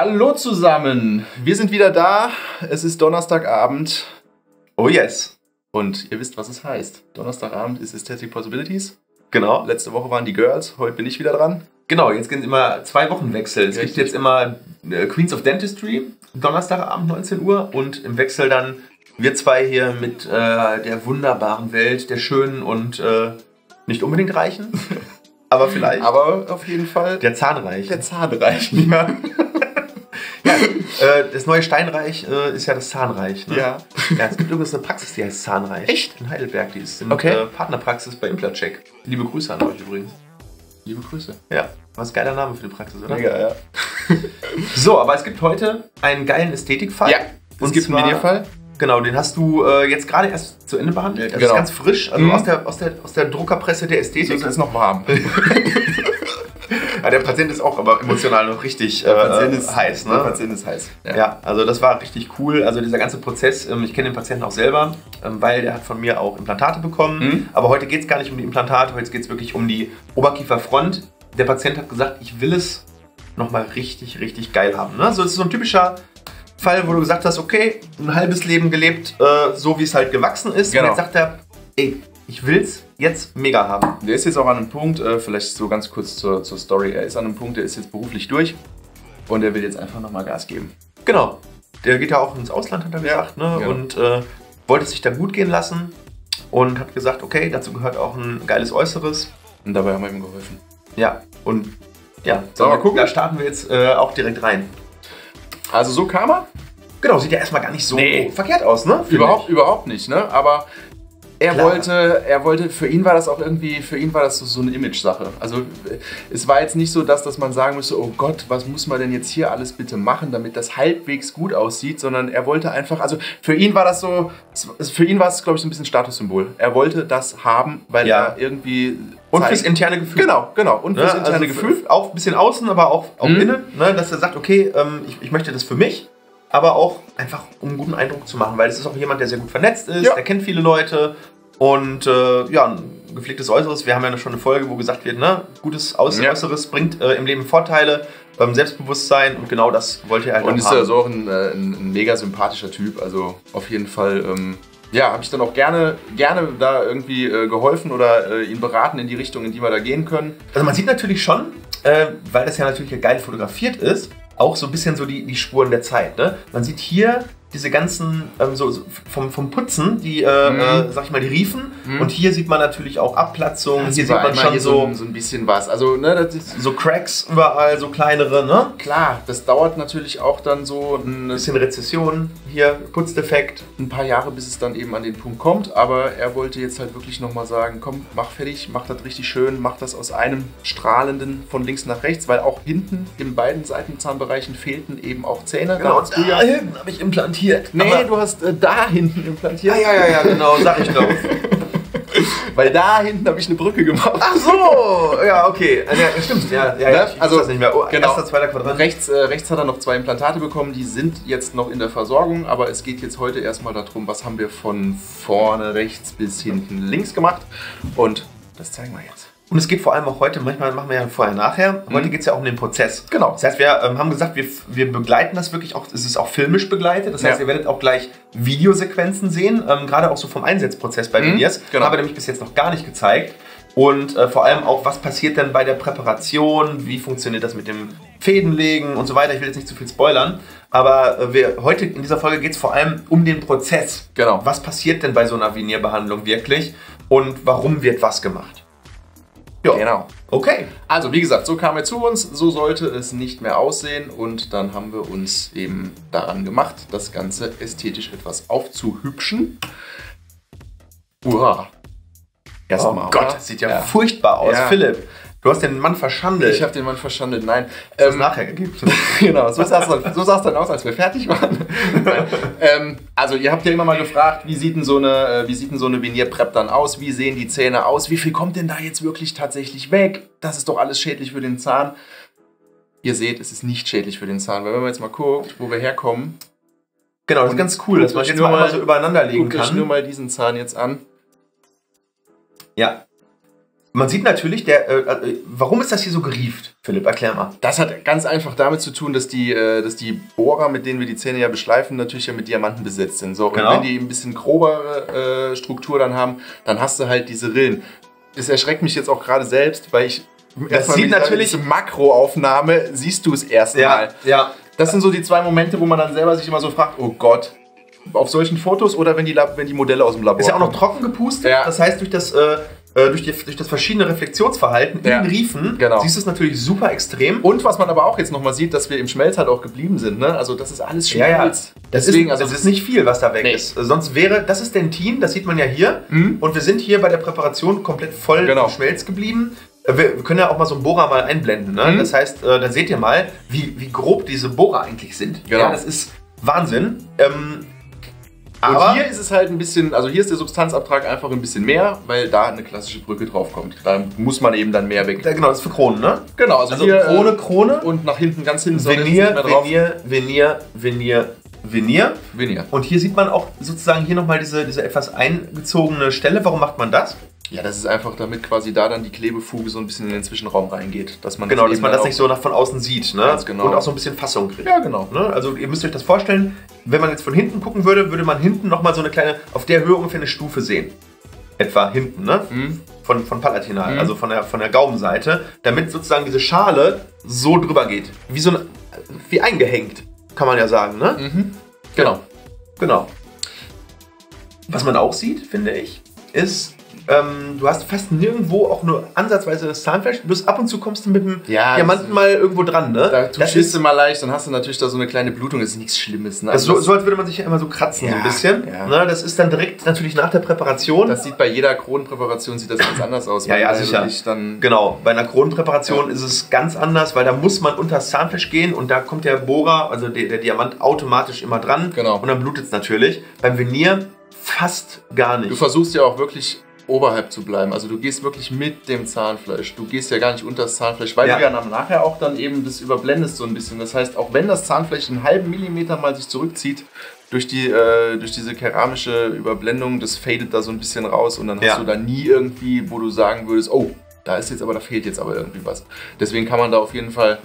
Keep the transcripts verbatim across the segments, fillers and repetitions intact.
Hallo zusammen, wir sind wieder da. Es ist Donnerstagabend. Oh yes. Und ihr wisst, was es heißt. Donnerstagabend ist Aesthetic Possibilities. Genau. Letzte Woche waren die Girls, heute bin ich wieder dran. Genau, jetzt gehen immer zwei Wochenwechsel. Es Richtig. Gibt jetzt immer Queens of Dentistry, Donnerstagabend neunzehn Uhr. Und im Wechsel dann wir zwei hier mit äh, der wunderbaren Welt, der schönen und äh, nicht unbedingt reichen. Aber vielleicht. Aber auf jeden Fall. Der Zahnreich. Der Zahnreich, ja. Ja, äh, das neue Steinreich äh, ist ja das Zahnreich. Ne? Ja. Ja. Es gibt übrigens eine Praxis, die heißt Zahnreich. Echt? In Heidelberg, die ist in okay. äh, Partnerpraxis bei ImplantCheck. Liebe Grüße an euch übrigens. Liebe Grüße. Ja, was ein geiler Name für eine Praxis, oder? Mega, ja. So, aber es gibt heute einen geilen Ästhetikfall. Ja, es gibt einen Mediafall. Genau, den hast du äh, jetzt gerade erst zu Ende behandelt. Das genau. ist ganz frisch, also mhm. aus, der, aus, der, aus der Druckerpresse der Ästhetik. Das ist noch warm. Ja, der Patient ist auch aber emotional noch richtig der Patient äh, ist, heiß. Ne? Der Patient ist heiß. Ja. Ja, also das war richtig cool. Also dieser ganze Prozess, ähm, ich kenne den Patienten auch selber, ähm, weil der hat von mir auch Implantate bekommen. Mhm. Aber heute geht es gar nicht um die Implantate, heute geht es wirklich um die Oberkieferfront. Der Patient hat gesagt, ich will es nochmal richtig, richtig geil haben. Ne? So, es ist so ein typischer Fall, wo du gesagt hast, okay, ein halbes Leben gelebt, äh, so wie es halt gewachsen ist. Genau. Und jetzt sagt er, ey, ich will's jetzt mega haben. Der ist jetzt auch an einem Punkt, äh, vielleicht so ganz kurz zur, zur Story, er ist an einem Punkt, der ist jetzt beruflich durch und der will jetzt einfach nochmal Gas geben. Genau. Der geht ja auch ins Ausland, hat er ja. gesagt, ne? Ja. Und äh, wollte sich da gut gehen lassen und hat gesagt, okay, dazu gehört auch ein geiles Äußeres. Und dabei haben wir ihm geholfen. Ja, und ja, so, mal gucken. Da starten wir jetzt äh, auch direkt rein. Also so kam er. Genau, sieht ja erstmal gar nicht so nee. verkehrt aus, ne? Überhaupt, überhaupt nicht, ne? Aber er wollte, er wollte, für ihn war das auch irgendwie, für ihn war das so, so eine Image-Sache. Also es war jetzt nicht so, dass, dass man sagen müsste, oh Gott, was muss man denn jetzt hier alles bitte machen, damit das halbwegs gut aussieht, sondern er wollte einfach, also für ihn war das so, für ihn war es, glaube ich, so ein bisschen Statussymbol. Er wollte das haben, weil ja. er irgendwie... Und fürs interne Gefühl. Genau, genau. Und fürs ja, interne also Gefühl. Auch ein bisschen außen, aber auch, auch mhm. innen, ne, dass er sagt, okay, ähm, ich, ich möchte das für mich. Aber auch einfach, um einen guten Eindruck zu machen, weil es ist auch jemand, der sehr gut vernetzt ist, ja. der kennt viele Leute und äh, ja, ein gepflegtes Äußeres. Wir haben ja schon eine Folge, wo gesagt wird, ne, gutes Aus ja. Äußeres bringt äh, im Leben Vorteile, ähm, Selbstbewusstsein und genau das wollte er halt und haben. Und ist ja so auch ein, äh, ein mega sympathischer Typ, also auf jeden Fall, ähm, ja, habe ich dann auch gerne, gerne da irgendwie äh, geholfen oder äh, ihn beraten in die Richtung, in die wir da gehen können. Also man sieht natürlich schon, äh, weil das ja natürlich geil fotografiert ist, auch so ein bisschen so die, die Spuren der Zeit. Ne? Man sieht hier diese ganzen, ähm, so, so vom, vom Putzen, die, äh, mhm. äh, sag ich mal, die Riefen. Mhm. Und hier sieht man natürlich auch Abplatzungen. Ja, hier sieht man schon so ein, so ein bisschen was. Also, ne, das ist so Cracks überall, so kleinere, ne? Klar, das dauert natürlich auch dann so ein bisschen Rezession. Hier, Putzdefekt. Ein paar Jahre, bis es dann eben an den Punkt kommt. Aber er wollte jetzt halt wirklich nochmal sagen, komm, mach fertig, mach das richtig schön, mach das aus einem strahlenden von links nach rechts, weil auch hinten in beiden Seitenzahnbereichen fehlten eben auch Zähne. Genau, da, da hinten habe ich implantiert. Nee, aber du hast äh, da hinten implantiert. Ah, ja, ja, ja, genau, sag ich doch. Weil da hinten habe ich eine Brücke gemacht. Ach so, ja, okay. Ja, stimmt, ja, ja, ja, ich also das nicht mehr. Oh, genau. Erster, zweiter Quadrat. Rechts, äh, rechts hat er noch zwei Implantate bekommen, die sind jetzt noch in der Versorgung, aber es geht jetzt heute erstmal darum, was haben wir von vorne rechts bis hinten links gemacht und das zeigen wir jetzt. Und es geht vor allem auch heute, manchmal machen wir ja vorher-nachher, heute mhm. geht es ja auch um den Prozess. Genau. Das heißt, wir ähm, haben gesagt, wir, wir begleiten das wirklich auch, es ist auch filmisch begleitet, das heißt, ja. ihr werdet auch gleich Videosequenzen sehen, ähm, gerade auch so vom Einsetzprozess bei mhm. Veneers, genau. habe ich nämlich bis jetzt noch gar nicht gezeigt. Und äh, vor allem auch, was passiert denn bei der Präparation, wie funktioniert das mit dem Fädenlegen und so weiter. Ich will jetzt nicht zu viel spoilern, aber äh, wir, heute in dieser Folge geht es vor allem um den Prozess. Genau. Was passiert denn bei so einer Veneer-Behandlung wirklich und warum wird was gemacht? Ja. Genau. Okay. Also wie gesagt, so kam er zu uns, so sollte es nicht mehr aussehen und dann haben wir uns eben daran gemacht, das Ganze ästhetisch etwas aufzuhübschen. Uha. Erstmal, oh Gott, das sieht ja, ja furchtbar aus, ja. Philipp. Du hast den Mann verschandelt. Ich habe den Mann verschandelt, nein. Das ähm, ist nachher gegeben. Genau, so sah es dann, so dann aus, als wir fertig waren. ähm, also ihr habt ja immer mal gefragt, wie sieht denn so eine, wie sieht denn so eine Veneer-Prep dann aus? Wie sehen die Zähne aus? Wie viel kommt denn da jetzt wirklich tatsächlich weg? Das ist doch alles schädlich für den Zahn. Ihr seht, es ist nicht schädlich für den Zahn. Weil wenn man jetzt mal guckt, wo wir herkommen. Genau, das ist ganz cool, dass man jetzt mal, mal so übereinander legen kann. Ich nur mal diesen Zahn jetzt an. Ja. Man sieht natürlich, der, äh, warum ist das hier so gerieft, Philipp? Erklär mal. Das hat ganz einfach damit zu tun, dass die, äh, dass die Bohrer, mit denen wir die Zähne ja beschleifen, natürlich ja mit Diamanten besetzt sind. So, genau. Und wenn die ein bisschen grobere äh, Struktur dann haben, dann hast du halt diese Rillen. Das erschreckt mich jetzt auch gerade selbst, weil ich... Das sieht natürlich... Diese Makroaufnahme siehst du es erstmal. Ja, ja. Das sind so die zwei Momente, wo man dann selber sich immer so fragt, oh Gott. Auf solchen Fotos oder wenn die, wenn die Modelle aus dem Labor ist ja auch noch trocken gepustet, ja. Das heißt durch das, äh, durch, die, durch das verschiedene Reflexionsverhalten ja. in den Riefen genau. siehst du es natürlich super extrem. Und was man aber auch jetzt nochmal sieht, dass wir im Schmelz halt auch geblieben sind, ne? Also das ist alles Schmelz. Ja, ja. Das, Deswegen, ist, also das ist nicht viel, was da weg nee. ist. Sonst wäre, das ist Dentin, das sieht man ja hier mhm. und wir sind hier bei der Präparation komplett voll genau. im Schmelz geblieben. Wir können ja auch mal so einen Bohrer mal einblenden, ne? Mhm. Das heißt, dann seht ihr mal, wie, wie grob diese Bohrer eigentlich sind. Genau. Ja, das ist Wahnsinn. Ähm, Aber und hier ist es halt ein bisschen, also hier ist der Substanzabtrag einfach ein bisschen mehr, weil da eine klassische Brücke draufkommt. Da muss man eben dann mehr weg. Ja, genau, das ist für Kronen, ne? Genau, also, also hier, Krone, Krone und nach hinten, ganz hinten. Venier, Venier, Venier, Venier, Venier, Venier. Und hier sieht man auch sozusagen hier nochmal diese, diese etwas eingezogene Stelle. Warum macht man das? Ja, das ist einfach, damit quasi da dann die Klebefuge so ein bisschen in den Zwischenraum reingeht. Dass man genau, das dass man das nicht so nach von außen sieht, ne? Ganz genau. Und auch so ein bisschen Fassung kriegt. Ja, genau. Ne? Also ihr müsst euch das vorstellen, wenn man jetzt von hinten gucken würde, würde man hinten nochmal so eine kleine, auf der Höhe ungefähr eine Stufe sehen. Etwa hinten, ne? Mhm. Von, von Palatinal, mhm. also von der, von der Gaumenseite. Damit sozusagen diese Schale so drüber geht. Wie so ein, wie eingehängt, kann man ja sagen, ne? Mhm. Genau. Ja. Genau. Was man auch sieht, finde ich, ist... Ähm, du hast fast nirgendwo auch nur ansatzweise das Zahnfleisch. Bloß ab und zu kommst du mit dem ja, Diamanten mal irgendwo dran, ne? Da das schießt du mal leicht, dann hast du natürlich da so eine kleine Blutung. Das ist nichts Schlimmes, ne? Also so, so als würde man sich ja immer so kratzen, ja, so ein bisschen. Ja. Ne? Das ist dann direkt natürlich nach der Präparation. Das sieht bei jeder Kronenpräparation sieht das ganz anders aus. Ja, ja, sicher. Dann genau, bei einer Kronenpräparation ja. ist es ganz anders, weil da muss man unter das Zahnfleisch gehen und da kommt der Bohrer, also der, der Diamant automatisch immer dran. Genau. Und dann blutet es natürlich. Beim Venier fast gar nicht. Du versuchst ja auch wirklich... oberhalb zu bleiben. Also du gehst wirklich mit dem Zahnfleisch. Du gehst ja gar nicht unter das Zahnfleisch, weil ja. du ja nachher auch dann eben das überblendest so ein bisschen. Das heißt, auch wenn das Zahnfleisch einen halben Millimeter mal sich zurückzieht, durch, die, äh, durch diese keramische Überblendung, das fadet da so ein bisschen raus und dann ja. hast du da nie irgendwie, wo du sagen würdest, oh, da ist jetzt aber, da fehlt jetzt aber irgendwie was. Deswegen kann man da auf jeden Fall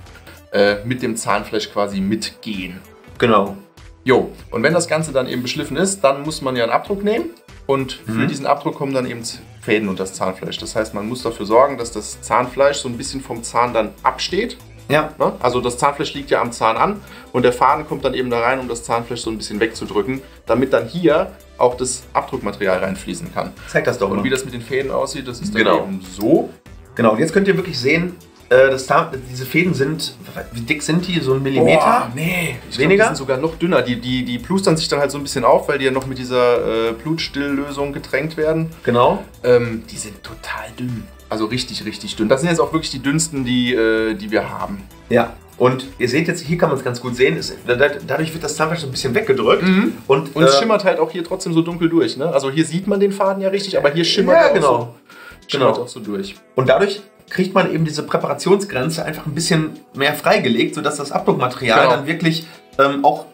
äh, mit dem Zahnfleisch quasi mitgehen. Genau. Jo, und wenn das Ganze dann eben beschliffen ist, dann muss man ja einen Abdruck nehmen. Und für mhm. diesen Abdruck kommen dann eben Fäden unter das Zahnfleisch. Das heißt, man muss dafür sorgen, dass das Zahnfleisch so ein bisschen vom Zahn dann absteht. Ja. Also das Zahnfleisch liegt ja am Zahn an und der Faden kommt dann eben da rein, um das Zahnfleisch so ein bisschen wegzudrücken, damit dann hier auch das Abdruckmaterial reinfließen kann. Zeig das doch mal. Und wie das mit den Fäden aussieht, das ist dann genau. eben so. Genau, und jetzt könnt ihr wirklich sehen, Das Zahn, diese Fäden sind, wie dick sind die? So ein Millimeter? Boah, nee, ich glaub, die sind sogar noch dünner. Die, die, die plustern sich dann halt so ein bisschen auf, weil die ja noch mit dieser äh, Blutstilllösung getränkt werden. Genau. Ähm, die sind total dünn. Also richtig, richtig dünn. Das sind jetzt auch wirklich die dünnsten, die, äh, die wir haben. Ja. Und ihr seht jetzt, hier kann man es ganz gut sehen, ist, dadurch wird das Zahnfleisch so ein bisschen weggedrückt. Mhm. Und, und es äh, schimmert halt auch hier trotzdem so dunkel durch. Ne? Also hier sieht man den Faden ja richtig, aber hier schimmert ja, genau. auch, so, schimmert genau. auch so durch. Und dadurch... kriegt man eben diese Präparationsgrenze einfach ein bisschen mehr freigelegt, sodass das Abdruckmaterial genau. dann wirklich ähm, auch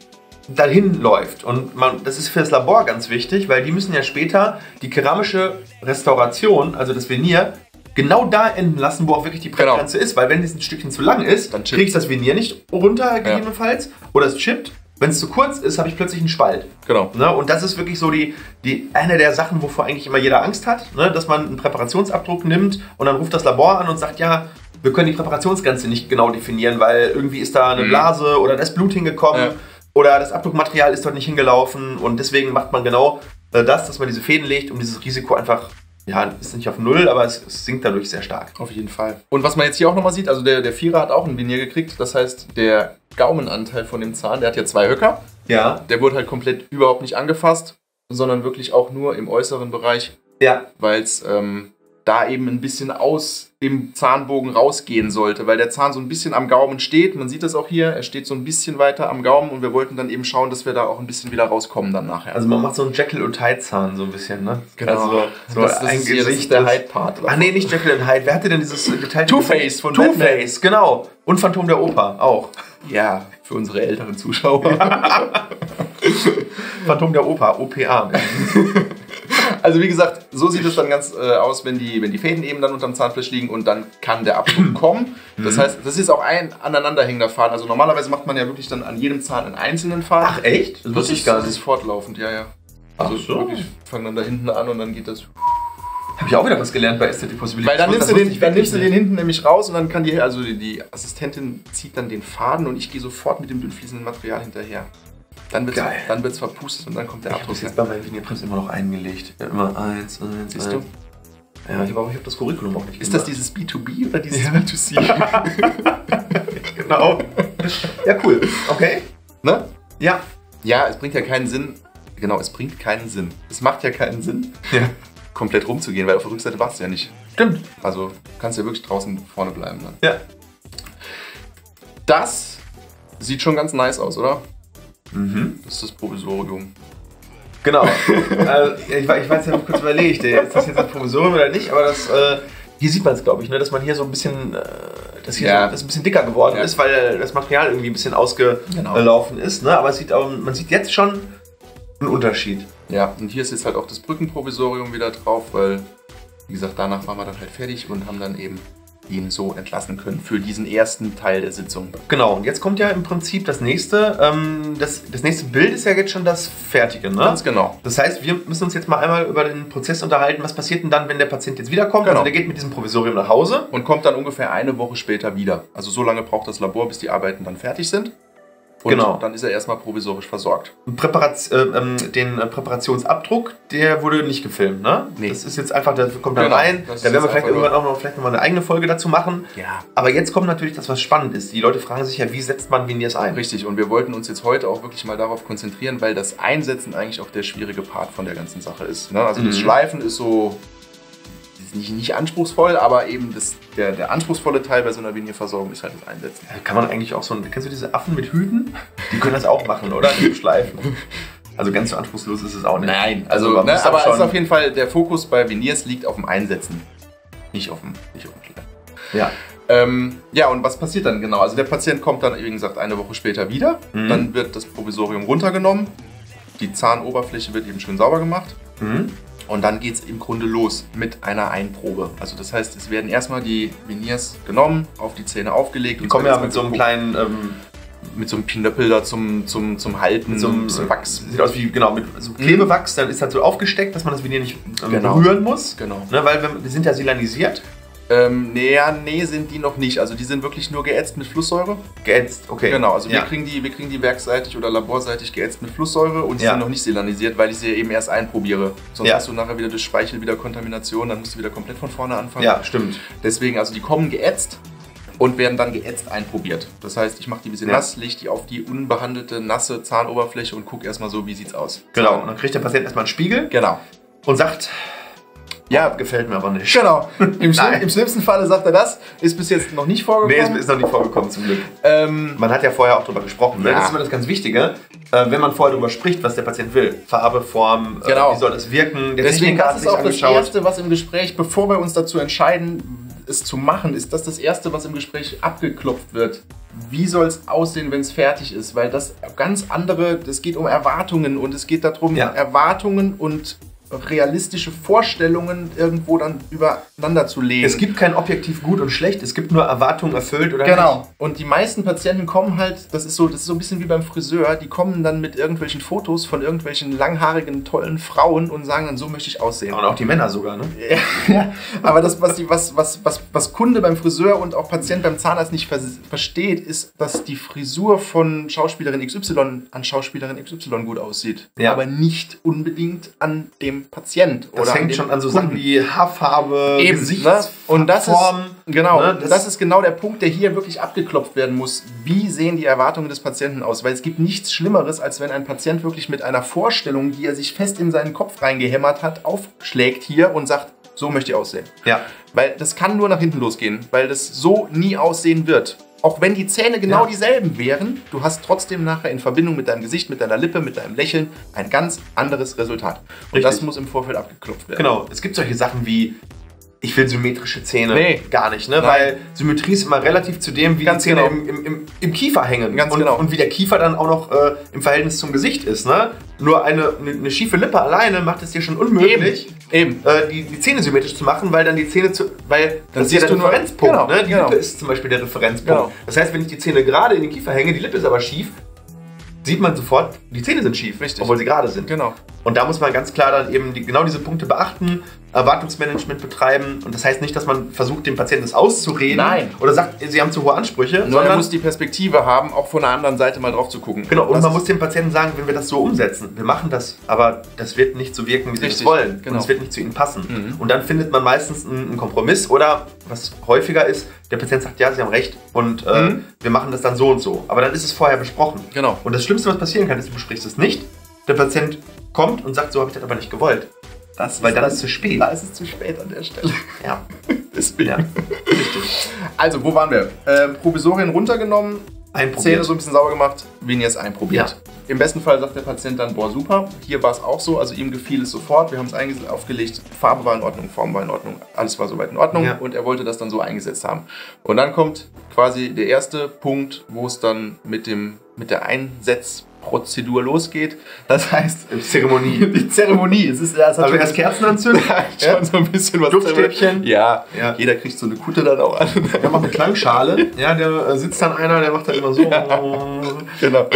dahin läuft. Und man, das ist für das Labor ganz wichtig, weil die müssen ja später die keramische Restauration, also das Venier, genau da enden lassen, wo auch wirklich die Prägrenze genau. ist. Weil wenn es ein Stückchen zu lang ist, dann kriege ich das Venier nicht runter gegebenenfalls ja. oder es chippt. Wenn es zu kurz ist, habe ich plötzlich einen Spalt. Genau. Ne? Und das ist wirklich so die, die eine der Sachen, wovor eigentlich immer jeder Angst hat, ne? Dass man einen Präparationsabdruck nimmt und dann ruft das Labor an und sagt, ja, wir können die Präparationsgrenze nicht genau definieren, weil irgendwie ist da eine Blase oder da ist Blut hingekommen ja. oder das Abdruckmaterial ist dort nicht hingelaufen und deswegen macht man genau das, dass man diese Fäden legt, um dieses Risiko einfach... Ja, ist nicht auf Null, aber es sinkt dadurch sehr stark. Auf jeden Fall. Und was man jetzt hier auch nochmal sieht, also der, der Vierer hat auch ein Venier gekriegt. Das heißt, der Gaumenanteil von dem Zahn, der hat ja zwei Höcker. Ja. Der wurde halt komplett überhaupt nicht angefasst, sondern wirklich auch nur im äußeren Bereich. Ja. Weil es ähm, da eben ein bisschen aus dem Zahnbogen rausgehen sollte, weil der Zahn so ein bisschen am Gaumen steht. Man sieht das auch hier, er steht so ein bisschen weiter am Gaumen und wir wollten dann eben schauen, dass wir da auch ein bisschen wieder rauskommen dann nachher. Also man macht so einen Jekyll und Hyde-Zahn so ein bisschen, ne? Genau. Also so das, das ein ist Gesicht der Hyde-Part. Ach nee, nicht Jekyll und Hyde. Wer hatte denn dieses geteilte Two-Face von Two-Face, genau. Und Phantom der Oper auch. Ja, für unsere älteren Zuschauer. Ja. Phantom der Oper, O P A. Also wie gesagt, so sieht es dann ganz äh, aus, wenn die, wenn die Fäden eben dann unterm Zahnfleisch liegen und dann kann der Abdruck kommen. Das heißt, das ist auch ein aneinanderhängender Faden. Also normalerweise macht man ja wirklich dann an jedem Zahn einen einzelnen Faden. Ach echt? Das wusste ich gar nicht. Das ist fortlaufend, ja, ja. Also ach so. Wirklich fangen dann da hinten an und dann geht das... Habe ich auch wieder was gelernt bei Aesthetic Possibilities. Weil dann nimmst du den, dann nimmst du den hinten nämlich raus und dann kann die, also die, die Assistentin zieht dann den Faden und ich gehe sofort mit dem dünnfließenden Material hinterher. Dann wird es verpustet und dann kommt der Abdruck. Ich habe jetzt bei meinen Veneerprints immer noch eingelegt. Ja, immer eins, eins, siehst eins. Du? Ja, ich habe hab das Curriculum auch nicht. Ist gemacht. Das dieses B zwei B oder dieses ja. B zwei C? Genau. Ja, cool. Okay. Ne? Ja. Ja, es bringt ja keinen Sinn. Genau, es bringt keinen Sinn. Es macht ja keinen Sinn. Ja. Komplett rumzugehen, weil auf der Rückseite warst du ja nicht. Stimmt. Also kannst du ja wirklich draußen vorne bleiben dann. Ja. Das sieht schon ganz nice aus, oder? Mhm. Das ist das Provisorium. Genau. Also, ich, ich weiß ja noch kurz überlegt, ist das jetzt ein Provisorium oder nicht, aber das, äh, hier sieht man es, glaube ich, ne, dass man hier so ein bisschen, äh, dass hier ja. so, dass ein bisschen dicker geworden ja. ist, weil das Material irgendwie ein bisschen ausgelaufen genau. ist, ne? Aber es sieht auch, man sieht jetzt schon einen Unterschied. Ja, und hier ist jetzt halt auch das Brückenprovisorium wieder drauf, weil, wie gesagt, danach waren wir dann halt fertig und haben dann eben ihn so entlassen können für diesen ersten Teil der Sitzung. Genau, und jetzt kommt ja im Prinzip das nächste, ähm, das, das nächste Bild ist ja jetzt schon das Fertige, ne? Ganz genau. Das heißt, wir müssen uns jetzt mal einmal über den Prozess unterhalten, was passiert denn dann, wenn der Patient jetzt wiederkommt? Genau. Also der geht mit diesem Provisorium nach Hause. Und kommt dann ungefähr eine Woche später wieder. Also so lange braucht das Labor, bis die Arbeiten dann fertig sind. Und genau. dann ist er erstmal provisorisch versorgt. Präparaz äh, ähm, den Präparationsabdruck, der wurde nicht gefilmt, ne? Nee. Das ist jetzt einfach, der kommt genau, da rein. Da werden wir vielleicht irgendwann auch noch, vielleicht noch mal eine eigene Folge dazu machen. Ja. Aber jetzt kommt natürlich das, was spannend ist. Die Leute fragen sich ja, wie setzt man Veneers ein? Richtig, und wir wollten uns jetzt heute auch wirklich mal darauf konzentrieren, weil das Einsetzen eigentlich auch der schwierige Part von der ganzen Sache ist. Ne? Also mhm. das Schleifen ist so ist nicht, nicht anspruchsvoll, aber eben das, der, der anspruchsvolle Teil bei so einer Venierversorgung ist halt das Einsetzen. Kann man eigentlich auch so ein, kennst du diese Affen mit Hüten? Die können das auch machen, oder? Die schleifen. Also ganz so anspruchslos ist es auch nicht. Nein, also, also ne, aber es ist auf jeden Fall, der Fokus bei Veneers liegt auf dem Einsetzen. Nicht auf dem, nicht auf dem Schleifen. Ja. Ähm, ja, und was passiert dann genau? Also der Patient kommt dann, wie gesagt, eine Woche später wieder. Mhm. Dann wird das Provisorium runtergenommen. Die Zahnoberfläche wird eben schön sauber gemacht. Mhm. Und dann geht es im Grunde los mit einer Einprobe. Also das heißt, es werden erstmal die Veneers genommen, auf die Zähne aufgelegt. Die kommen ja mit so einem kleinen... Ähm, mit so einem Pinöppel da zum, zum, zum Halten. Mit so einem so Wachs. Sieht aus wie, genau, mit so Klebewachs. Dann ist halt so aufgesteckt, dass man das Venier nicht ähm, genau. berühren muss. Genau. Ne, weil wir, wir sind ja silanisiert. Ähm, nee, ja, nee, sind die noch nicht. Also die sind wirklich nur geätzt mit Flusssäure. Geätzt, okay. Genau, also ja. wir, kriegen die, wir kriegen die werkseitig oder laborseitig geätzt mit Flusssäure und die ja. sind noch nicht silanisiert, weil ich sie eben erst einprobiere. Sonst ja. hast du nachher wieder durch Speichel wieder Kontamination, dann musst du wieder komplett von vorne anfangen. Ja, stimmt. Deswegen, also die kommen geätzt und werden dann geätzt einprobiert. Das heißt, ich mache die ein bisschen ja. nass, lege die auf die unbehandelte, nasse Zahnoberfläche und gucke erstmal so, wie sieht's aus. Genau, Zahn. Und dann kriegt der Patient erstmal einen Spiegel. Genau. Und sagt... Ja, gefällt mir aber nicht. Genau. Im, schlimm, im schlimmsten Falle sagt er das. Ist bis jetzt noch nicht vorgekommen. Nee, ist noch nicht vorgekommen, zum Glück. Ähm, man hat ja vorher auch drüber gesprochen. Ja. Das ist immer das ganz Wichtige. Äh, wenn man vorher darüber spricht, was der Patient will. Farbe, Form, genau. äh, wie soll das wirken. Der Deswegen das ist auch angeschaut. Das Erste, was im Gespräch, bevor wir uns dazu entscheiden, es zu machen, ist das das Erste, was im Gespräch abgeklopft wird. Wie soll es aussehen, wenn es fertig ist? Weil das ganz andere, das geht um Erwartungen und es geht darum, ja. Erwartungen und realistische Vorstellungen irgendwo dann übereinander zu legen. Es gibt kein objektiv gut und schlecht, es gibt nur Erwartungen erfüllt oder genau. nicht. Genau. Und die meisten Patienten kommen halt, das ist so, das ist so ein bisschen wie beim Friseur, die kommen dann mit irgendwelchen Fotos von irgendwelchen langhaarigen, tollen Frauen und sagen dann, so möchte ich aussehen. Und auch die Männer sogar, ne? Ja. Aber das, was, die, was, was, was, was Kunde beim Friseur und auch Patient beim Zahnarzt nicht ver versteht, ist, dass die Frisur von Schauspielerin X Y an Schauspielerin X Y gut aussieht. Ja. Aber nicht unbedingt an dem Patient. Das oder hängt schon an so Sachen wie Haarfarbe, eben, Gesichtsform. Ne? Und das ist, genau, ne? das, das ist genau der Punkt, der hier wirklich abgeklopft werden muss. Wie sehen die Erwartungen des Patienten aus? Weil es gibt nichts Schlimmeres, als wenn ein Patient wirklich mit einer Vorstellung, die er sich fest in seinen Kopf reingehämmert hat, aufschlägt hier und sagt, so möchte ich aussehen. Ja. Weil das kann nur nach hinten losgehen, weil das so nie aussehen wird. Auch wenn die Zähne genau ja. dieselben wären, du hast trotzdem nachher in Verbindung mit deinem Gesicht, mit deiner Lippe, mit deinem Lächeln ein ganz anderes Resultat. Und Richtig. das muss im Vorfeld abgeklopft werden. Genau, es gibt solche Sachen wie, ich will symmetrische Zähne nee. gar nicht, ne? Nein. Weil Symmetrie ist immer relativ zu dem, wie ganz die Zähne genau. im, im, im Kiefer hängen. Ganz und, genau. und wie der Kiefer dann auch noch äh, im Verhältnis zum Gesicht ist, ne? Nur eine, eine schiefe Lippe alleine macht es dir schon unmöglich, eben. Eben. Äh, die, die Zähne symmetrisch zu machen, weil dann die Zähne zu. Weil dann das ist ja der Referenzpunkt. Genau, ne? Die genau. Lippe ist zum Beispiel der Referenzpunkt. Genau. Das heißt, wenn ich die Zähne gerade in den Kiefer hänge, die Lippe ist aber schief, sieht man sofort, die Zähne sind schief, richtig, obwohl sie gerade sind. Genau. Und da muss man ganz klar dann eben die, genau diese Punkte beachten, Erwartungsmanagement betreiben. Und das heißt nicht, dass man versucht, dem Patienten das auszureden. Nein. Oder sagt, sie haben zu hohe Ansprüche. Nur man muss die Perspektive haben, auch von der anderen Seite mal drauf zu gucken. Genau, und das man muss dem Patienten sagen, wenn wir das so umsetzen, wir machen das, aber das wird nicht so wirken, wie sie es wollen. Genau. Und es wird nicht zu ihnen passen. Mhm. Und dann findet man meistens einen Kompromiss oder, was häufiger ist, der Patient sagt, ja, sie haben recht und äh, mhm. wir machen das dann so und so. Aber dann ist es vorher besprochen. Genau. Und das Schlimmste, was passieren kann, ist, du besprichst es nicht. Der Patient kommt und sagt, so habe ich das aber nicht gewollt. Das Weil dann ist es zu spät. Da ist es zu spät an der Stelle. Ja. Deswegen. Ja. Richtig. Also, wo waren wir? Äh, Provisorien runtergenommen, Zähne so ein bisschen sauber gemacht, Veneers einprobiert. Ja. Im besten Fall sagt der Patient dann, boah, super. Hier war es auch so, also ihm gefiel es sofort. Wir haben es eingesetzt, aufgelegt, Farbe war in Ordnung, Form war in Ordnung, alles war soweit in Ordnung. Ja. Und er wollte das dann so eingesetzt haben. Und dann kommt quasi der erste Punkt, wo es dann mit, dem, mit der Einsetzung Prozedur losgeht. Das heißt, die Zeremonie. Die Zeremonie. Es ist, das hat aber erst Kerzen anzünden. Ja, schon so ein bisschen was. Duftstäbchen. Ja, ja, jeder kriegt so eine Kutte dann auch an. Der macht eine Klangschale. Ja, der sitzt dann einer, der macht dann immer so. Ja. Genau.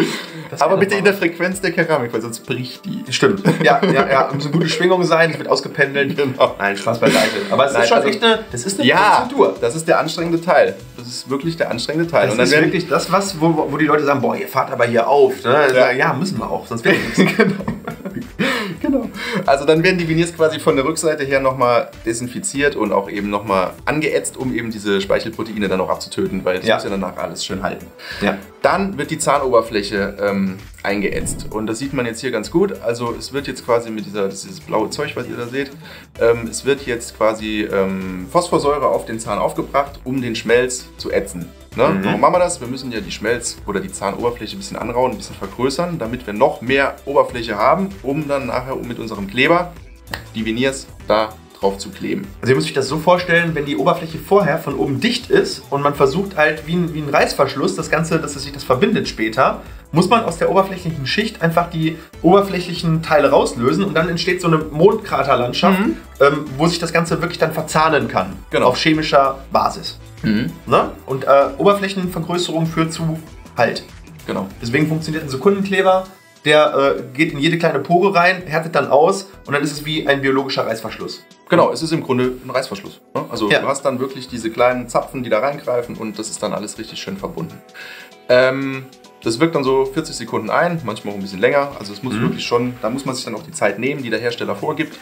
Aber bitte machen. In der Frequenz der Keramik, weil sonst bricht die. Stimmt. Ja, ja, ja. Muss eine gute Schwingung sein, es wird ausgependelt. Genau. Nein, Spaß beiseite. Aber es Nein, ist schon also, echt eine, das ist eine ja, Prozedur. Das ist der anstrengende Teil. Das ist wirklich der anstrengende Teil. Das Und dann ist wirklich das, was, wo, wo die Leute sagen, boah, ihr fahrt aber hier auf, ne? Ja. Ja, müssen wir auch, sonst wird nichts. Genau. Genau. Also dann werden die Veneers quasi von der Rückseite her nochmal desinfiziert und auch eben nochmal angeätzt, um eben diese Speichelproteine dann auch abzutöten, weil das ja. muss ja danach alles schön halten. Ja. Dann wird die Zahnoberfläche ähm, eingeätzt und das sieht man jetzt hier ganz gut. Also es wird jetzt quasi mit dieser, dieses blaue Zeug, was ihr da seht, ähm, es wird jetzt quasi ähm, Phosphorsäure auf den Zahn aufgebracht, um den Schmelz zu ätzen. Ne? Mhm. Warum machen wir das? Wir müssen ja die Schmelz- oder die Zahnoberfläche ein bisschen anrauen, ein bisschen vergrößern, damit wir noch mehr Oberfläche haben, um dann nachher mit unserem Kleber die Veneers da drauf zu kleben. Also ihr müsst euch das so vorstellen, wenn die Oberfläche vorher von oben dicht ist und man versucht halt wie ein, wie ein Reißverschluss das Ganze, dass es sich das verbindet später, muss man aus der oberflächlichen Schicht einfach die oberflächlichen Teile rauslösen und dann entsteht so eine Mondkraterlandschaft, mhm. ähm, wo sich das Ganze wirklich dann verzahnen kann, genau. auf chemischer Basis. Mhm. Ne? Und äh, Oberflächenvergrößerung führt zu Halt. Genau. Deswegen funktioniert ein Sekundenkleber, der äh, geht in jede kleine Pore rein, härtet dann aus und dann ist es wie ein biologischer Reißverschluss. Genau, es ist im Grunde ein Reißverschluss. Ne? Also ja. du hast dann wirklich diese kleinen Zapfen, die da reingreifen und das ist dann alles richtig schön verbunden. Ähm, das wirkt dann so vierzig Sekunden ein, manchmal auch ein bisschen länger. Also es muss mhm. wirklich schon, da muss man sich dann auch die Zeit nehmen, die der Hersteller vorgibt.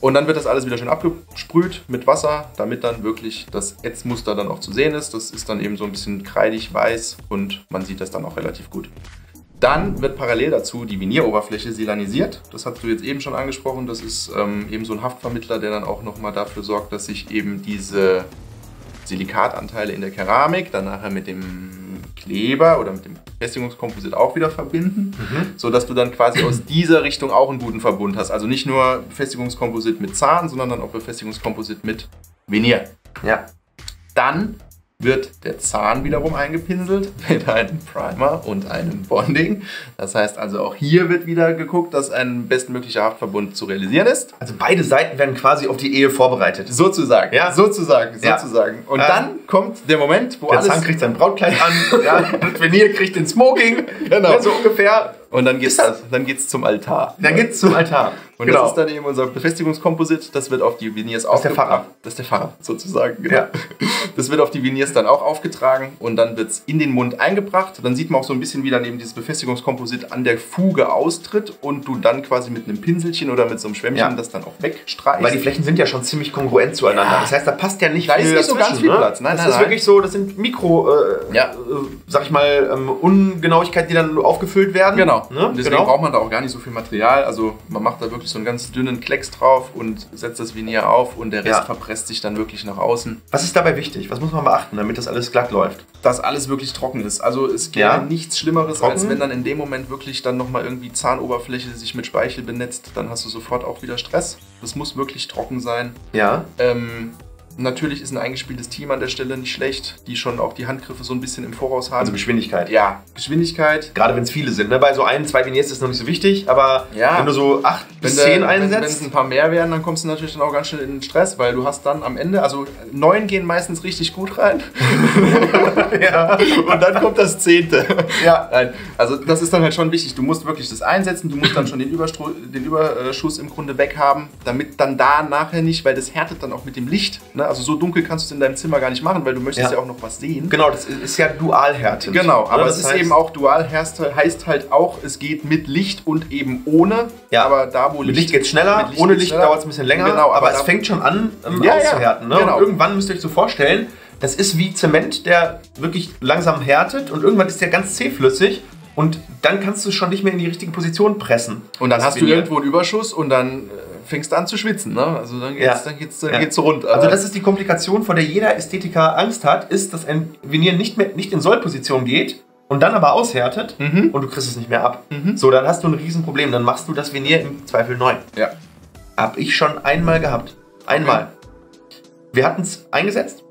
Und dann wird das alles wieder schön abgesprüht mit Wasser, damit dann wirklich das Ätzmuster dann auch zu sehen ist. Das ist dann eben so ein bisschen kreidig weiß und man sieht das dann auch relativ gut. Dann wird parallel dazu die Veneeroberfläche silanisiert. Das hast du jetzt eben schon angesprochen. Das ist ähm, eben so ein Haftvermittler, der dann auch nochmal dafür sorgt, dass sich eben diese Silikatanteile in der Keramik dann nachher mit dem Kleber oder mit dem Befestigungskomposit auch wieder verbinden, mhm. sodass du dann quasi aus dieser Richtung auch einen guten Verbund hast. Also nicht nur Befestigungskomposit mit Zahn, sondern dann auch Befestigungskomposit mit Veneer. Ja. Dann wird der Zahn wiederum eingepinselt mit einem Primer und einem Bonding. Das heißt also, auch hier wird wieder geguckt, dass ein bestmöglicher Haftverbund zu realisieren ist. Also beide Seiten werden quasi auf die Ehe vorbereitet. Sozusagen, ja. sozusagen, ja. sozusagen. Und ähm, dann kommt der Moment, wo der alles... Der Zahn kriegt sein Brautkleid an, ja, und Veneer kriegt den Smoking, genau. ja, so ungefähr. Und dann geht's, dann geht's zum Altar. Dann geht's zum Altar. Und genau. das ist dann eben unser Befestigungskomposit. Das wird auf die Veneers auch. Das ist der Pfarrer. Das ist der Pfarrer, sozusagen. Genau. Ja. Das wird auf die Veneers dann auch aufgetragen und dann wird's in den Mund eingebracht. Dann sieht man auch so ein bisschen, wie dann eben dieses Befestigungskomposit an der Fuge austritt und du dann quasi mit einem Pinselchen oder mit so einem Schwämmchen ja. das dann auch wegstreichst. Weil die Flächen sind ja schon ziemlich kongruent zueinander. Ja. Das heißt, da passt ja nicht da viel. Da ist nicht so ganz viel Platz. Nein, das nein, ist nein. wirklich so, das sind Mikro, äh, ja. äh, sag ich mal, ähm, Ungenauigkeiten, die dann aufgefüllt werden. Genau. Ne? Deswegen genau. braucht man da auch gar nicht so viel Material. Also man macht da wirklich so einen ganz dünnen Klecks drauf und setzt das Veneer auf und der Rest ja. verpresst sich dann wirklich nach außen. Was ist dabei wichtig? Was muss man beachten, damit das alles glatt läuft? Dass alles wirklich trocken ist. Also es gibt ja. nichts Schlimmeres, trocken? als wenn dann in dem Moment wirklich dann nochmal irgendwie Zahnoberfläche sich mit Speichel benetzt. Dann hast du sofort auch wieder Stress. Das muss wirklich trocken sein. Ja. Ähm, Natürlich ist ein eingespieltes Team an der Stelle nicht schlecht, die schon auch die Handgriffe so ein bisschen im Voraus haben. Also Geschwindigkeit. Ja, Geschwindigkeit. Gerade wenn es viele sind. Ne? Bei so ein, zwei Veneers ist es noch nicht so wichtig, aber ja, wenn du so acht wenn bis zehn einsetzt. Wenn es ein paar mehr werden, dann kommst du natürlich dann auch ganz schnell in den Stress, weil du hast dann am Ende, also neun gehen meistens richtig gut rein. Ja. Und dann kommt das zehnte. Ja. Nein. Also das ist dann halt schon wichtig. Du musst wirklich das einsetzen, du musst dann schon den, Überstru den Überschuss im Grunde weghaben, damit dann da nachher nicht, weil das härtet dann auch mit dem Licht. Ne? Also so dunkel kannst du es in deinem Zimmer gar nicht machen, weil du möchtest ja, ja auch noch was sehen. Genau, das ist ja dualhärtend. Genau, aber es ist eben auch dualhärtend, heißt halt auch, es geht mit Licht und eben ohne. Ja. Aber da, wo Licht, Licht geht schneller, Licht ohne Licht dauert es ein bisschen länger, genau, aber, aber es fängt schon an ähm, ja, auszuhärten. Ne? Genau. Und irgendwann müsst ihr euch so vorstellen, das ist wie Zement, der wirklich langsam härtet und irgendwann ist der ganz zähflüssig. Und dann kannst du schon nicht mehr in die richtige Position pressen. Und dann das hast du irgendwo einen Überschuss und dann fängst du an zu schwitzen. Ne? Also dann geht's, ja. dann geht's, dann ja. geht's rund. Also das ist die Komplikation, vor der jeder Ästhetiker Angst hat, ist, dass ein Veneer nicht mehr nicht in Sollposition geht und dann aber aushärtet mhm. und du kriegst es nicht mehr ab. Mhm. So, dann hast du ein Riesenproblem. Dann machst du das Veneer im Zweifel neu. Ja. Hab ich schon einmal gehabt. Einmal. Okay. Wir hatten es eingesetzt.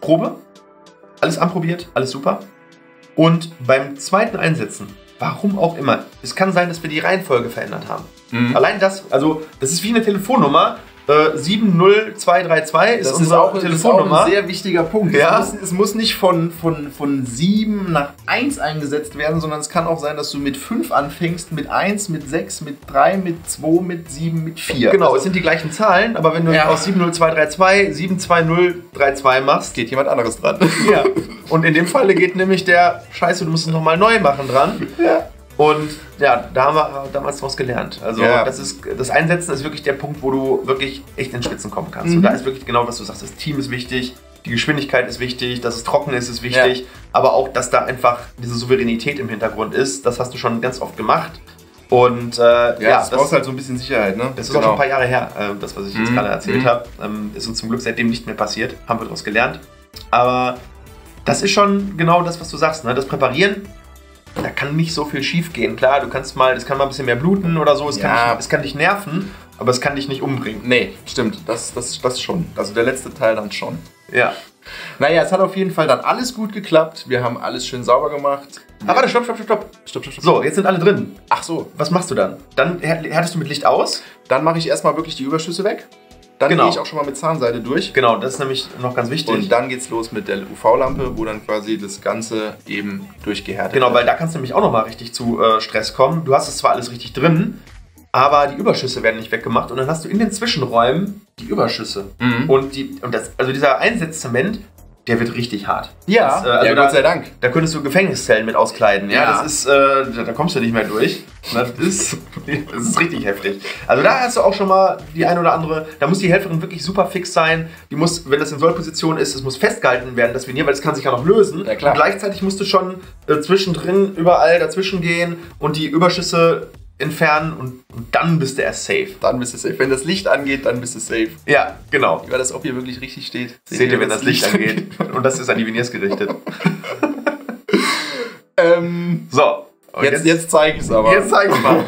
Probe. Alles anprobiert. Alles super. Und beim zweiten Einsetzen, warum auch immer, es kann sein, dass wir die Reihenfolge verändert haben. Mhm. Allein das, also das ist wie eine Telefonnummer. Äh, sieben null zwei drei zwei ist, ist unsere auch, Telefonnummer. Das ist auch ein sehr wichtiger Punkt. Ja. Es, muss, es muss nicht von, von, von sieben nach eins eingesetzt werden, sondern es kann auch sein, dass du mit fünf anfängst, mit eins, mit sechs, mit drei, mit zwei, mit sieben, mit vier. Genau, also, es sind die gleichen Zahlen, aber wenn du ja. aus sieben null zwei drei zwei sieben zwei null drei zwei machst, geht jemand anderes dran. Ja. Und in dem Falle geht nämlich der Scheiße, du musst es nochmal neu machen dran. Ja. Und ja, da haben wir damals draus gelernt. Also ja. das, ist, das Einsetzen ist wirklich der Punkt, wo du wirklich echt in Spitzen kommen kannst. Mhm. Und da ist wirklich genau, was du sagst. Das Team ist wichtig, die Geschwindigkeit ist wichtig, dass es trocken ist, ist wichtig. Ja. Aber auch, dass da einfach diese Souveränität im Hintergrund ist, das hast du schon ganz oft gemacht. Und äh, ja, ja, das brauchst halt so ein bisschen Sicherheit. Ne? Das ist genau. auch schon ein paar Jahre her, äh, das, was ich jetzt mhm. gerade erzählt mhm. habe. Ähm, ist uns zum Glück seitdem nicht mehr passiert, haben wir daraus gelernt. Aber das ist schon genau das, was du sagst, ne? Das Präparieren. Da kann nicht so viel schief gehen. Klar, du kannst mal, es kann mal ein bisschen mehr bluten oder so, es, ja. kann, dich, es kann dich nerven, aber es kann dich nicht umbringen. Nee, stimmt, das, das, das schon. Also der letzte Teil dann schon. Ja. Naja, es hat auf jeden Fall dann alles gut geklappt. Wir haben alles schön sauber gemacht. Aber warte, stopp, stopp, stopp, stopp, stopp, stopp, stopp. So, jetzt sind alle drin. Ach so. Was machst du dann? Dann härtest du mit Licht aus? Dann mache ich erstmal wirklich die Überschüsse weg. Dann genau. gehe ich auch schon mal mit Zahnseide durch. Genau, das ist nämlich noch ganz wichtig. Und dann geht's los mit der U V-Lampe, wo dann quasi das Ganze eben durchgehärtet genau, wird. Genau, weil da kannst du nämlich auch nochmal richtig zu äh, Stress kommen. Du hast es zwar alles richtig drin, aber die Überschüsse werden nicht weggemacht. Und dann hast du in den Zwischenräumen die Überschüsse. Mhm. Und, die, und das, also dieser Einsatzzement, der wird richtig hart. Ja, das, äh, also ja Gott da, sei Dank. Da könntest du Gefängniszellen mit auskleiden. Ja, ja. Das ist, äh, da, da kommst du nicht mehr durch. Das ist, das ist richtig heftig. Also da hast du auch schon mal die ein oder andere, da muss die Helferin wirklich super fix sein. Die muss, wenn das in Sollposition ist, es muss festgehalten werden, das Veneer, weil das kann sich ja noch lösen. Ja, klar. Und gleichzeitig musst du schon äh, zwischendrin überall dazwischen gehen und die Überschüsse entfernen und, und dann bist du erst safe. Dann bist du safe. Wenn das Licht angeht, dann bist du safe. Ja, genau. Weil das, ob hier wirklich richtig steht, seht, seht ihr, wenn das, das Licht angeht. Und das ist an die Veneers gerichtet. ähm, so. Jetzt, jetzt, jetzt zeig ich's aber. Jetzt zeig ich's mal.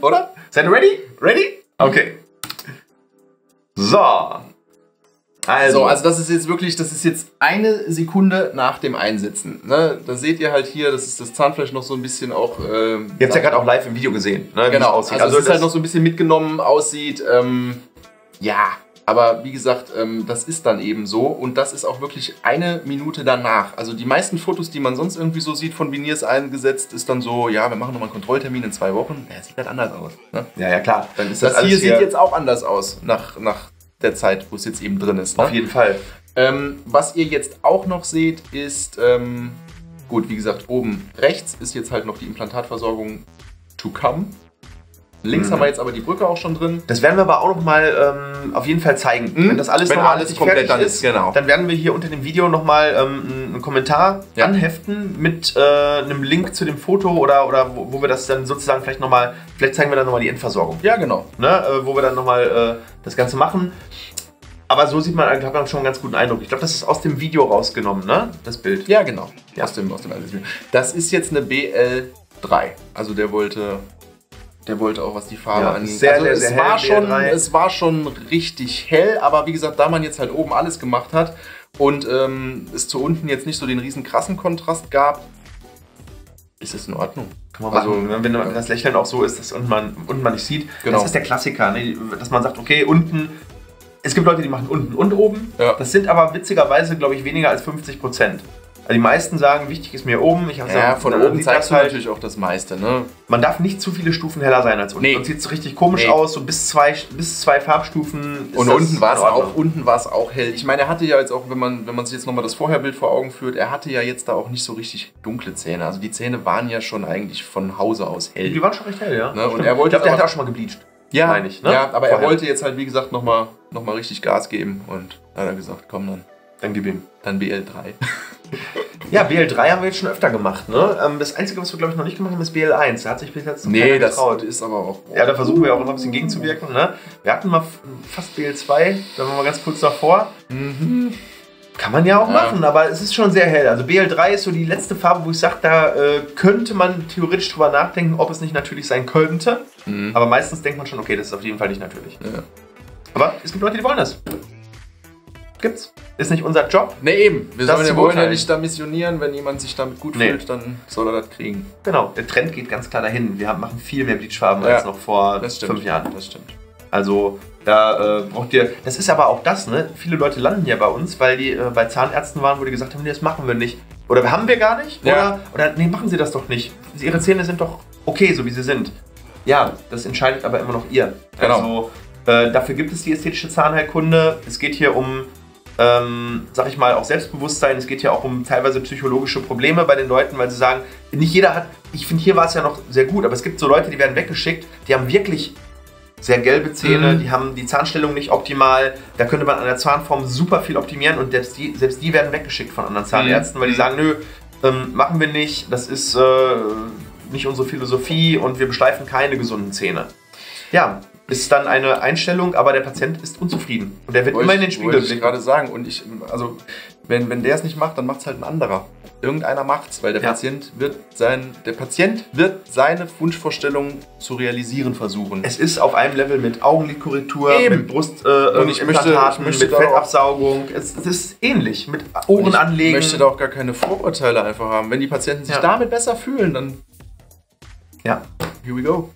Oder? Seid ihr ready? Ready? Okay. So. Also. So, also das ist jetzt wirklich, das ist jetzt eine Sekunde nach dem Einsetzen. Ne? Da seht ihr halt hier, das ist das Zahnfleisch noch so ein bisschen auch... Ähm, ihr habt es ja gerade auch live im Video gesehen, ne? Genau. Wie es aussieht. Also, also es ist halt noch so ein bisschen mitgenommen, aussieht. Ähm, ja, aber wie gesagt, ähm, das ist dann eben so. Und das ist auch wirklich eine Minute danach. Also die meisten Fotos, die man sonst irgendwie so sieht von Veneers eingesetzt, ist dann so, ja, wir machen nochmal einen Kontrolltermin in zwei Wochen. Ja, sieht halt anders aus. Ne? Ja, ja, klar. Dann ist das, das hier, hier sieht jetzt auch anders aus nach... nach der Zeit, wo es jetzt eben drin ist. Ne? Auf jeden Fall. Ähm, was ihr jetzt auch noch seht, ist, ähm, gut, wie gesagt, oben rechts ist jetzt halt noch die Implantatversorgung to come. Links mhm. haben wir jetzt aber die Brücke auch schon drin. Das werden wir aber auch nochmal ähm, auf jeden Fall zeigen. Mhm. Wenn das alles, Wenn noch alles komplett dann ist, ist genau. dann werden wir hier unter dem Video nochmal ähm, einen Kommentar ja. anheften mit äh, einem Link zu dem Foto oder, oder wo, wo wir das dann sozusagen vielleicht nochmal, vielleicht zeigen wir dann nochmal die Endversorgung. Ja, genau. Ne? Äh, wo wir dann nochmal äh, das Ganze machen. Aber so sieht man, glaube ich, schon einen ganz guten Eindruck. Ich glaube, das ist aus dem Video rausgenommen, ne? Das Bild. Ja, genau. Ja. Aus dem, aus dem, das ist jetzt eine B L drei. Also der wollte... Der wollte auch, was die Farbe ja, angeht. Sehr, also sehr, sehr es, hell war schon, es war schon richtig hell, aber wie gesagt, da man jetzt halt oben alles gemacht hat und ähm, es zu unten jetzt nicht so den riesen krassen Kontrast gab, ist es in Ordnung. Also, machen, wenn das Lächeln auch so ist, dass unten man, unten man nicht sieht, genau. Das ist der Klassiker, ne? Dass man sagt, okay, unten, es gibt Leute, die machen unten und oben, ja. Das sind aber witzigerweise, glaube ich, weniger als fünfzig Prozent. Also die meisten sagen, wichtig ist mir oben. Ich ja, gesagt, von oben zeigst du halt natürlich auch das meiste. Ne? Man darf nicht zu viele Stufen heller sein als unten. Nee. Sonst sieht es richtig komisch nee. aus, so bis zwei, bis zwei Farbstufen. Ist und unten war es auch, unten war es auch hell. Ich meine, er hatte ja jetzt auch, wenn man, wenn man sich jetzt nochmal das Vorherbild vor Augen führt, er hatte ja jetzt da auch nicht so richtig dunkle Zähne. Also die Zähne waren ja schon eigentlich von Hause aus hell. Die waren schon recht hell, ja. Ne? Und er wollte ich glaube, der hat auch schon mal gebleached. Ja, meine ich, ne? Ja, aber vorher. Er wollte jetzt halt, wie gesagt, nochmal noch mal richtig Gas geben. Und da hat er gesagt, komm dann. Dann gib ihm. Dann B L drei. Ja, B L drei haben wir jetzt schon öfter gemacht, ne? Das Einzige, was wir, glaube ich, noch nicht gemacht haben, ist B L eins. Da hat sich bis jetzt noch nee, das getraut. Ist aber auch... Ja, da versuchen wir auch noch ein bisschen gegenzuwirken, ne? Wir hatten mal fast B L zwei, da waren wir ganz kurz davor. Mhm. Kann man ja auch ja. machen, aber es ist schon sehr hell. Also B L drei ist so die letzte Farbe, wo ich sage, da äh, könnte man theoretisch drüber nachdenken, ob es nicht natürlich sein könnte. Mhm. Aber meistens denkt man schon, okay, das ist auf jeden Fall nicht natürlich. Ja. Aber es gibt Leute, die wollen das. Gibt's. Ist nicht unser Job. Ne, eben. Wir sollen ja, wollen ja nicht da missionieren. Wenn jemand sich damit gut nee. fühlt, dann soll er das kriegen. Genau. Der Trend geht ganz klar dahin. Wir haben, machen viel mehr Bleachfarben ja. als noch vor fünf Jahren. Das stimmt. Also da äh, braucht ihr... Das ist aber auch das, ne? Viele Leute landen ja bei uns, weil die äh, bei Zahnärzten waren, wo die gesagt haben, nee, das machen wir nicht. Oder haben wir gar nicht. Ja. Oder, oder nee, machen sie das doch nicht. Ihre Zähne sind doch okay, so wie sie sind. Ja, das entscheidet aber immer noch ihr. Genau. Also äh, dafür gibt es die ästhetische Zahnheilkunde. Es geht hier um... Ähm, sag ich mal, auch Selbstbewusstsein. Es geht ja auch um teilweise psychologische Probleme bei den Leuten, weil sie sagen, nicht jeder hat, ich finde, hier war es ja noch sehr gut, aber es gibt so Leute, die werden weggeschickt, die haben wirklich sehr gelbe Zähne, mhm. die haben die Zahnstellung nicht optimal, da könnte man an der Zahnform super viel optimieren und selbst die, selbst die werden weggeschickt von anderen Zahnärzten, mhm. weil die sagen, nö, ähm, machen wir nicht, das ist äh, nicht unsere Philosophie und wir beschleifen keine gesunden Zähne. Ja. Ist dann eine Einstellung, aber der Patient ist unzufrieden. Und der wird wollte immer in den Spiegel blicken. Wollte ich gerade sagen. Und ich, also, wenn, wenn der es nicht macht, dann macht es halt ein anderer. Irgendeiner macht's, weil der ja. Patient wird sein, der Patient wird seine Wunschvorstellung zu realisieren versuchen. Es ist auf einem Level mit Augenlidkorrektur, mit Brust, äh, und ich möchte, ich möchte mit Fettabsaugung. Es, es ist ähnlich, mit Ohren anlegen. Ich möchte da auch gar keine Vorurteile einfach haben. Wenn die Patienten sich ja. damit besser fühlen, dann... Ja. Here we go.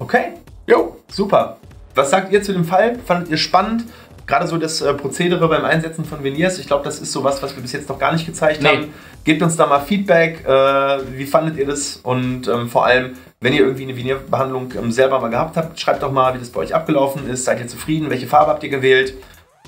Okay. Jo, super. Was sagt ihr zu dem Fall? Fandet ihr spannend? Gerade so das äh, Prozedere beim Einsetzen von Veneers. Ich glaube, das ist sowas, was wir bis jetzt noch gar nicht gezeigt nee. haben. Gebt uns da mal Feedback. Äh, wie fandet ihr das? Und ähm, vor allem, wenn ihr irgendwie eine Veneer-Behandlung ähm, selber mal gehabt habt, schreibt doch mal, wie das bei euch abgelaufen ist. Seid ihr zufrieden? Welche Farbe habt ihr gewählt?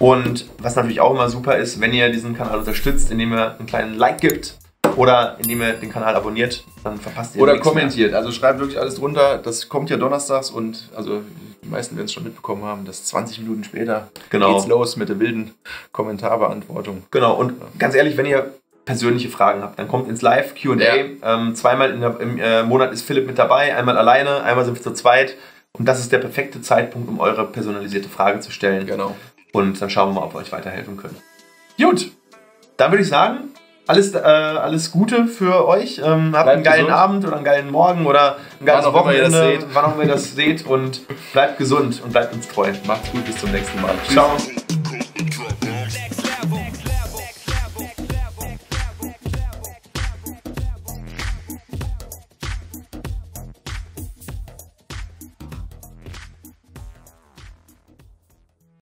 Und was natürlich auch immer super ist, wenn ihr diesen Kanal unterstützt, indem ihr einen kleinen Like gibt. Oder indem ihr den Kanal abonniert, dann verpasst ihr oder kommentiert. Mehr. Also schreibt wirklich alles drunter. Das kommt ja donnerstags und also die meisten werden es schon mitbekommen haben, dass zwanzig Minuten später genau. geht's los mit der wilden Kommentarbeantwortung. Genau, und ganz ehrlich, wenn ihr persönliche Fragen habt, dann kommt ins Live-Q und A. Ja. Ähm, zweimal in der, im äh, Monat ist Philipp mit dabei, einmal alleine, einmal sind wir zu zweit. Und das ist der perfekte Zeitpunkt, um eure personalisierte Frage zu stellen. Genau. Und dann schauen wir mal, ob wir euch weiterhelfen können. Gut, dann würde ich sagen... Alles, äh, alles Gute für euch. Ähm, habt einen geilen gesund. Abend oder einen geilen Morgen oder ein geiles wann Wochenende, ihr das seht. wann auch immer ihr das seht. Und bleibt gesund und bleibt uns treu. Macht's gut, bis zum nächsten Mal. Ciao. Tschüss.